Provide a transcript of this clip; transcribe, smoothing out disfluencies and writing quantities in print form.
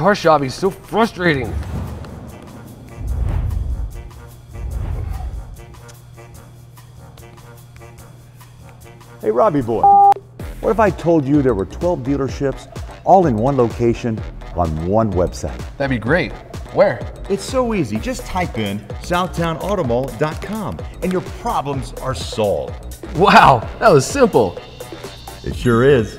car shopping is so frustrating. Hey, Robbie boy, what if I told you there were 12 dealerships all in one location on one website? That'd be great. Where? It's so easy. Just type in southtowneautomall.com and your problems are solved. Wow, that was simple. It sure is.